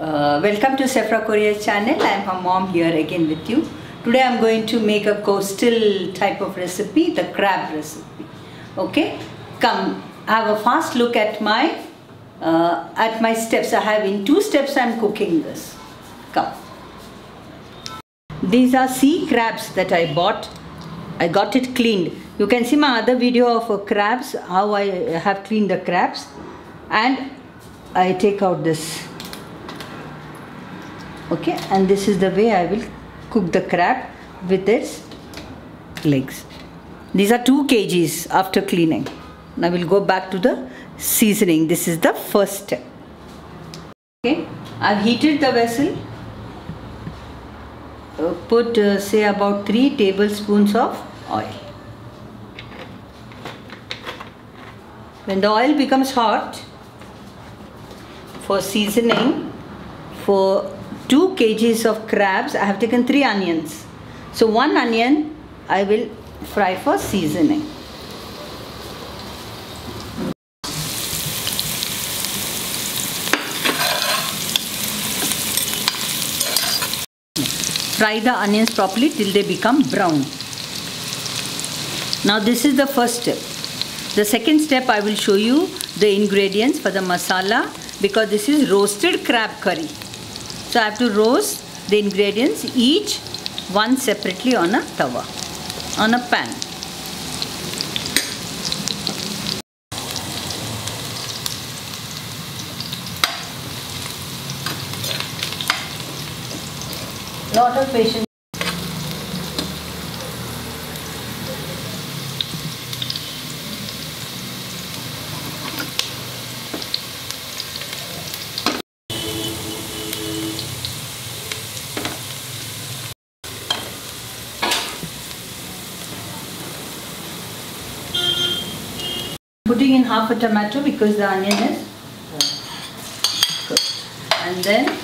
Welcome to Sefra Correa channel. I am her mom here again with you. Today I am going to make a coastal type of recipe, the crab recipe. Okay, come have a fast look at my steps. I have in 2 steps I am cooking this. Come. These are sea crabs that I bought. I got it cleaned. You can see my other video of crabs, how I have cleaned the crabs. And I take out this. Okay, and this is the way I will cook the crab with its legs. These are 2 kgs after cleaning. Now we'll go back to the seasoning. This is the first step. Okay, I've heated the vessel. Put say about 3 tablespoons of oil. When the oil becomes hot, for seasoning, for 2 kgs of crabs, I have taken 3 onions. So 1 onion I will fry for seasoning. Fry the onions properly till they become brown. Now this is the first step. The second step I will show you the ingredients for the masala, because this is roasted crab curry. So I have to roast the ingredients each one separately on a tawa, on a pan. Lot of patience. Putting in half a tomato because the onion is cooked, and then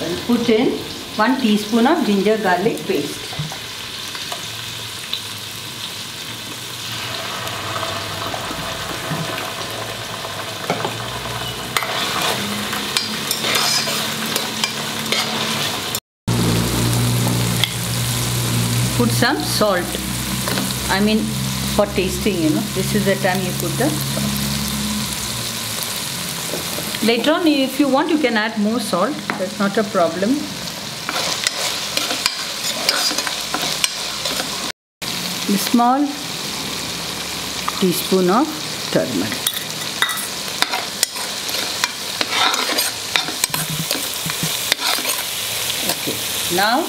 we'll put in 1 teaspoon of ginger garlic paste. Put some salt. I mean, for tasting, you know, this is the time you put the salt. Later on, if you want, you can add more salt. That's not a problem. A small teaspoon of turmeric. Okay, now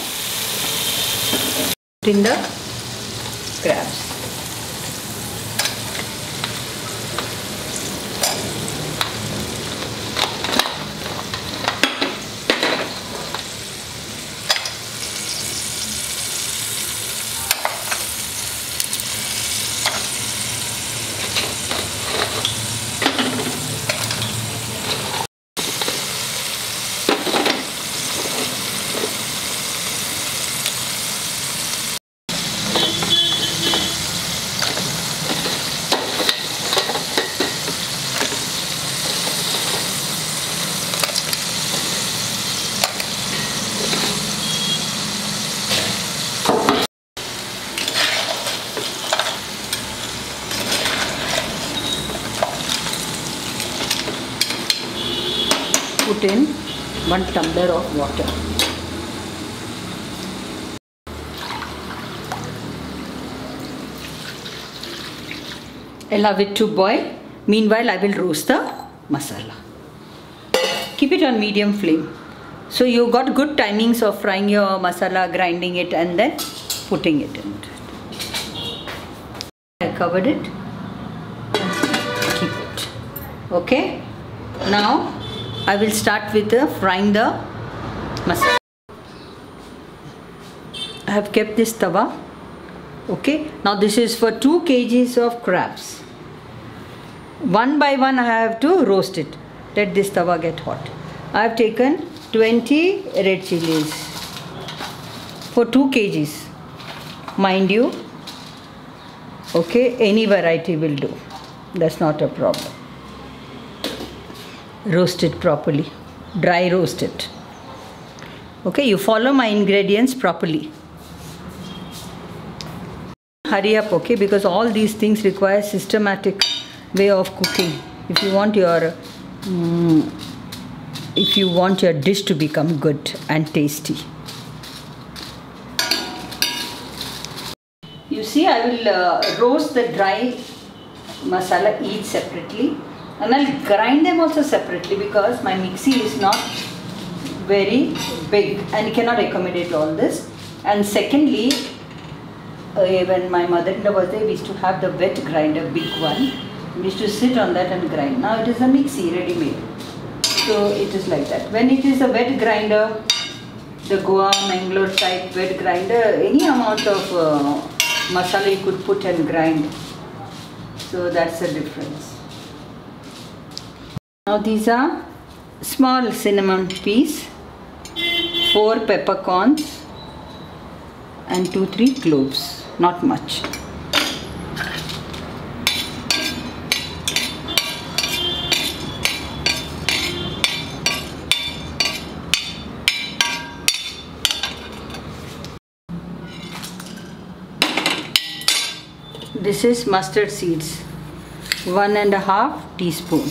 put in the crabs. Put in 1 tumbler of water. Allow it to boil. Meanwhile, I will roast the masala. Keep it on medium flame. So you got good timings of frying your masala, grinding it and then putting it in. I covered it. Keep it. Okay. Now I will start with frying the masala. I have kept this tawa. Okay, now this is for 2 kgs of crabs. One by one I have to roast it. Let this tawa get hot. I have taken 20 red chilies for 2 kgs. Mind you, okay, any variety will do. That's not a problem. Roast it properly. dry roast it. Okay, you follow my ingredients properly. Hurry up, okay, because all these things require systematic way of cooking if you want your dish to become good and tasty. You see, I will roast the dry masala each separately, and I'll grind them also separately because my mixie is not very big and it cannot accommodate all this. And secondly, when my mother-in-law was there, we used to have the wet grinder, big one. We used to sit on that and grind. Now it is a mixie, ready-made. So it is like that. When it is a wet grinder, the Goa, Mangalore type wet grinder, any amount of masala you could put and grind. So that's the difference. Now these are small cinnamon piece, 4 peppercorns and 2-3 cloves, not much. This is mustard seeds, 1½ teaspoon.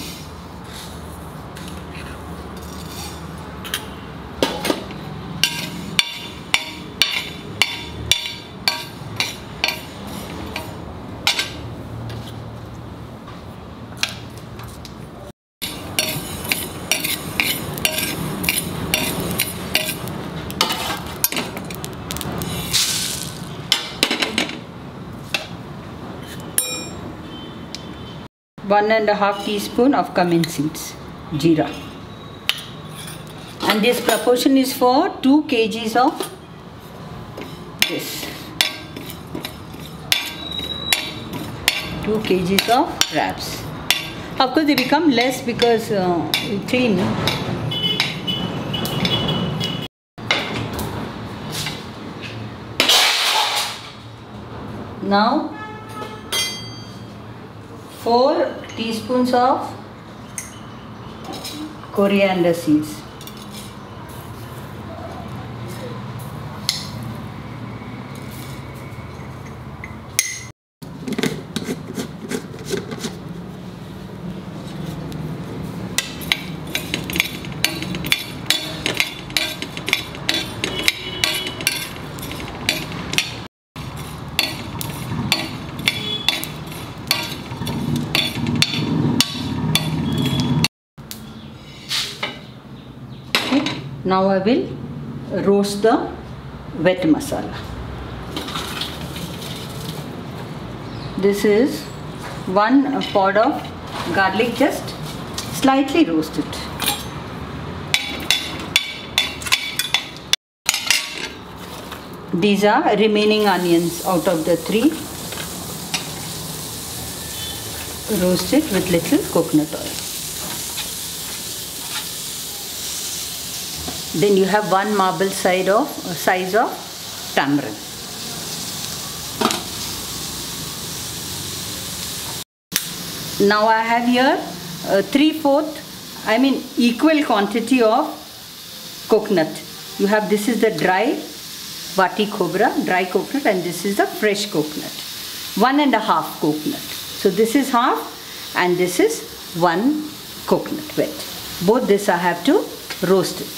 One and a half teaspoon of cumin seeds, jeera. And this proportion is for 2 kgs of this. 2 kgs of wraps. Of course, they become less because you clean. Now, 4 teaspoons of coriander seeds. Now I will roast the wet masala. This is 1 pod of garlic, just slightly roast it. These are remaining onions out of the 3. Roast it with little coconut oil. Then you have 1 marble size of tamarind. Now I have here equal quantity of coconut. You have, this is the dry vati khobra, dry coconut, and this is the fresh coconut. 1½ coconut. So this is half and this is 1 coconut wet. Both this I have to roast it.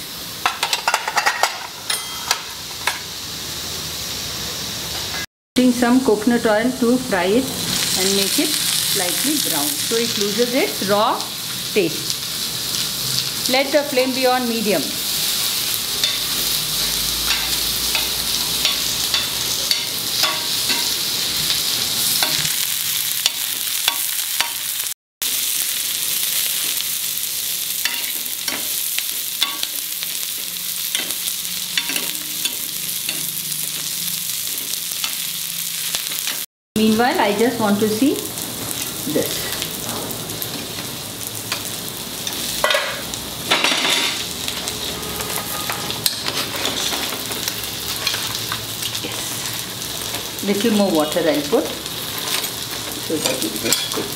Some coconut oil to fry it and make it slightly brown, so it loses its raw taste. Let the flame be on medium. Meanwhile, I just want to see this. Yes. Little more water I'll put so that it gets cooked.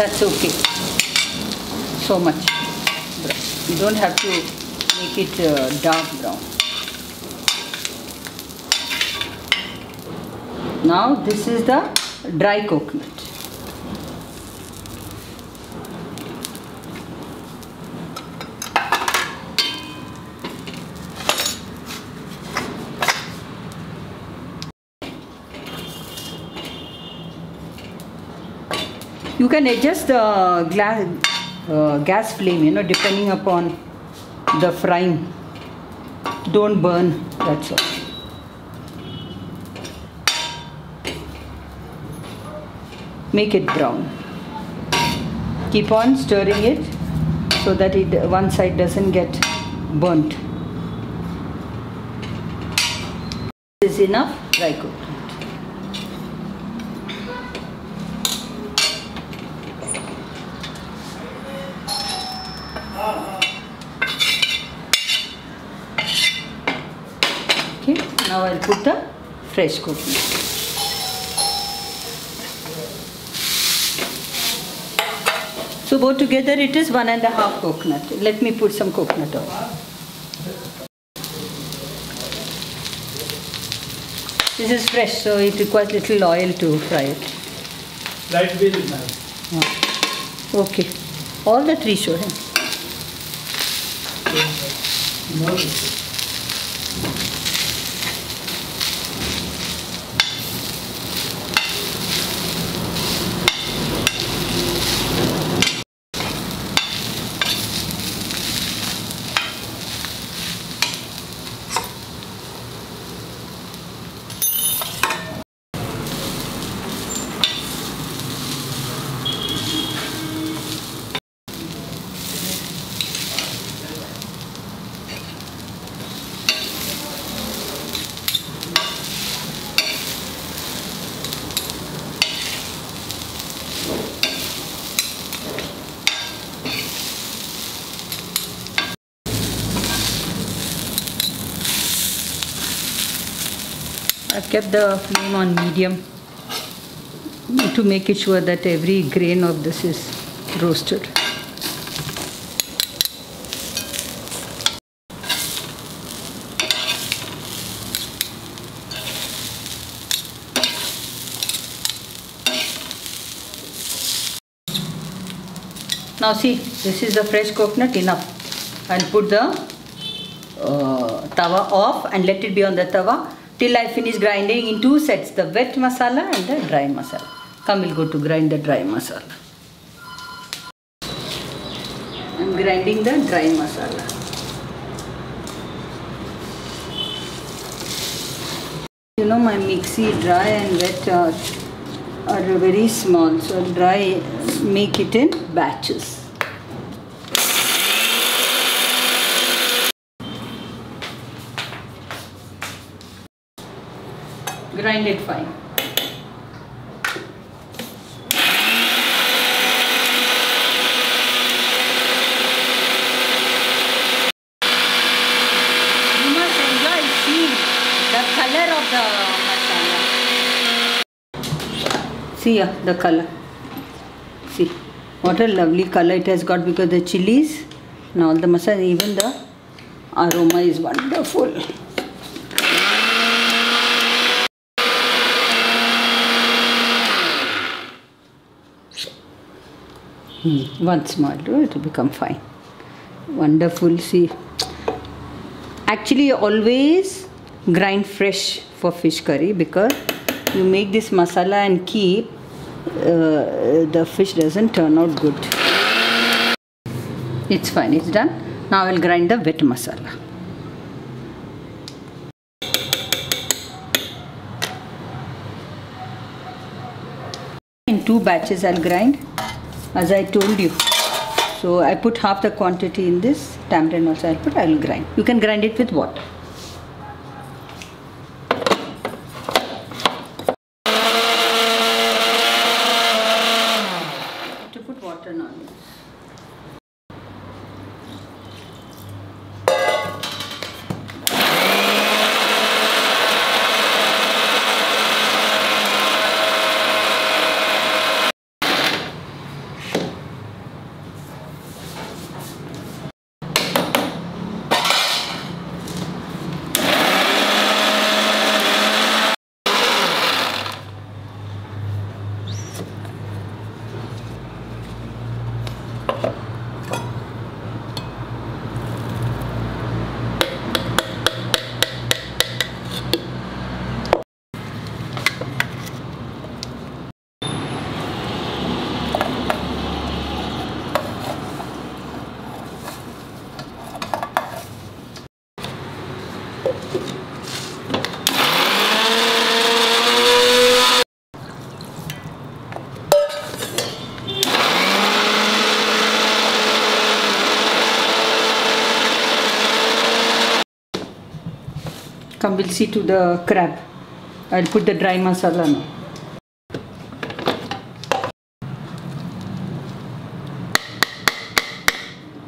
that's okay. So much brown. You don't have to make it dark brown. Now this is the dry coconut. You can adjust the gas flame, you know, depending upon the frying. Don't burn, that's all. Make it brown. Keep on stirring it so that it, one side doesn't get burnt. This is enough dry coconut. Okay, now I'll put the fresh coconut. So both together it is 1.5 coconut. Let me put some coconut oil. This is fresh, so it requires little oil to fry it. Light bean is nice. Okay, all the three show him. No. I've kept the flame on medium to make it sure that every grain of this is roasted. Now see, this is the fresh coconut enough. I'll put the tawa off and let it be on the tawa till I finish grinding in two sets, the wet masala and the dry masala. Come, we'll go to grind the dry masala. I'm grinding the dry masala. You know, my mixie, dry and wet are very small, so dry, make it in batches. Grind it fine. You must enjoy seeing the color of the masala. See here, the color. See, what a lovely color it has got because the chilies and all the masala, even the aroma is wonderful. Once more, it will become fine. Wonderful, see. Actually, always grind fresh for fish curry because you make this masala and keep, the fish doesn't turn out good. It's fine, it's done. Now I will grind the wet masala. In two batches I'll grind. As I told you, so I put half the quantity in this tamarind also. I will grind. You can grind it with water. I have to put water now. Come, we'll see to the crab. I'll put the dry masala now.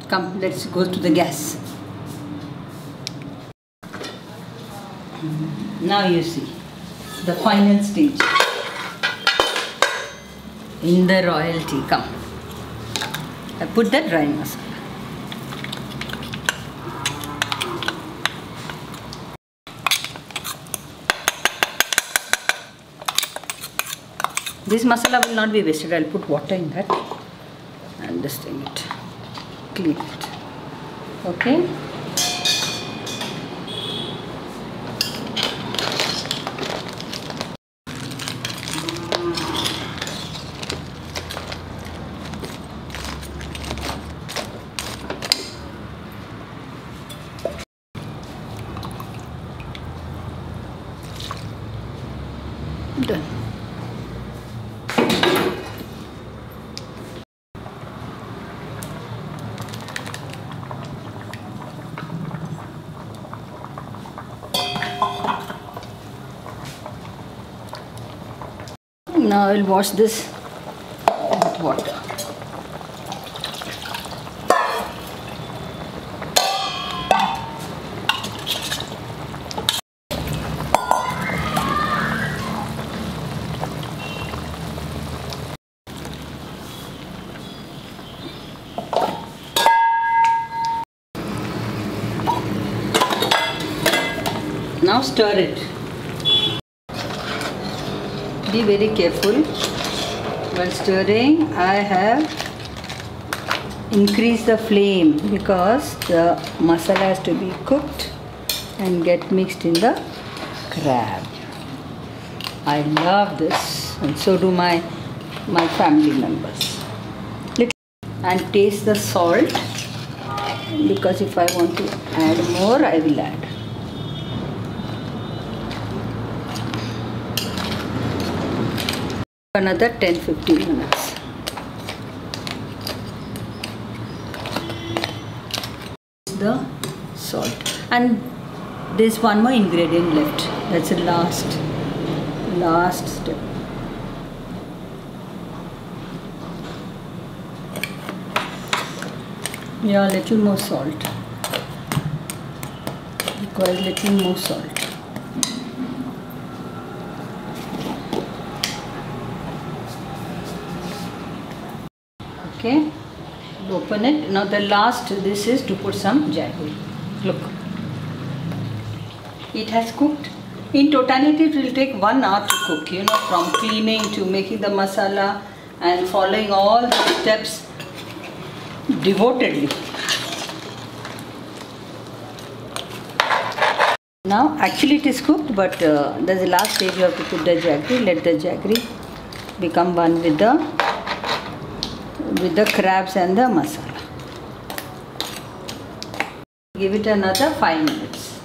Come, let's go to the gas. Now you see the final stage in the royalty. Come, I put the dry masala. This masala will not be wasted. I'll put water in that and just in it, clean it. Okay. Done. Now I will wash this with water. Now stir it. Be very careful while stirring. I have increased the flame because the masala has to be cooked and get mixed in the crab. I love this, and so do my family members. And taste the salt, because if I want to add more, I will add. Another 10-15 minutes. The salt, and there's one more ingredient left. That's the last step. Yeah, little more salt. Requires little more salt. Okay, open it. Now the last, this is to put some jaggery. Look, it has cooked. In totality it will take 1 hour to cook, you know, from cleaning to making the masala and following all the steps devotedly. Now actually it is cooked, but there's the last stage. You have to put the jaggery, let the jaggery become one with the crabs and the masala. Give it another 5 minutes.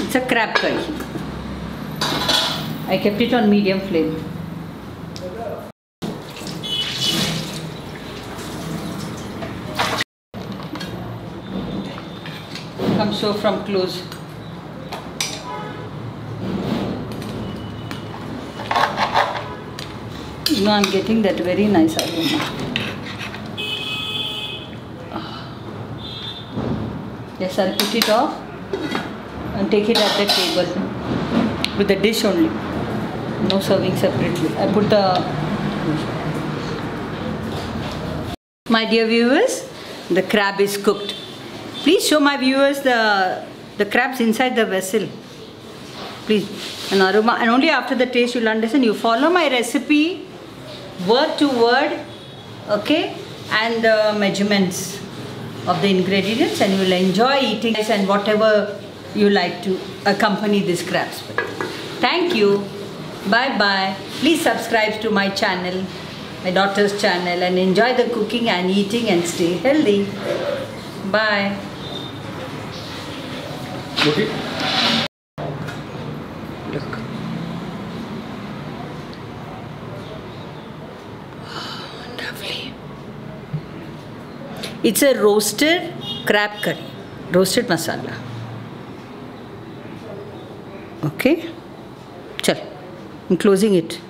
It's a crab curry. I kept it on medium flame. Come show from close. You know, I'm getting that very nice aroma. Yes, I'll put it off and take it at the table with the dish only. No serving separately. I put the... My dear viewers, the crab is cooked. Please show my viewers the crabs inside the vessel. Please. An aroma, and only after the taste you'll understand. You follow my recipe word to word, okay, and the measurements of the ingredients, and you will enjoy eating this and whatever you like to accompany this crabs with. Thank you. Bye bye. Please subscribe to my channel, my daughter's channel, and enjoy the cooking and eating and stay healthy. Bye. Okay. Look. Lovely. It's a roasted crab curry. Roasted masala. Okay, चल, I'm closing it.